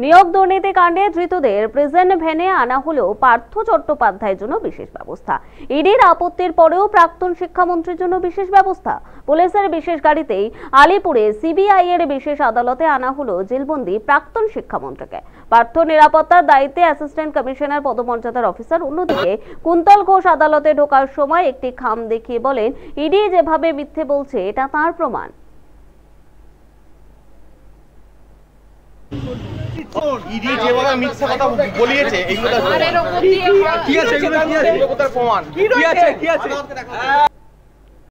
नियोग दुर्नीति कांडे धृतদের প্রিজন ভ্যানে আনা হলো পার্থ চট্টোপাধ্যায়ের জন্য বিশেষ ব্যবস্থা। ইডির আপত্তির পরেও প্রাক্তন শিক্ষামন্ত্রীর জন্য বিশেষ ব্যবস্থা। পুলিশের বিশেষ গাড়িতেই আলিপুরে সিবিআই এর বিশেষ আদালতে আনা হলো জেলবন্দি প্রাক্তন শিক্ষামন্ত্রীকে। পার্থ নিরাপত্তার দায়িত্বে অ্যাসিস্ট্যান্ট কমিশনার পদমর্যাদার অফিসার। অন্যদিকে কুন্তল ঘোষ আদালতে ঢোকার সময় একটি খাম দেখিয়ে বলেন, ইডি যেভাবে মিথ্যে বলছে এটা তার প্রমাণ। मिथ्या कथा बोलिए।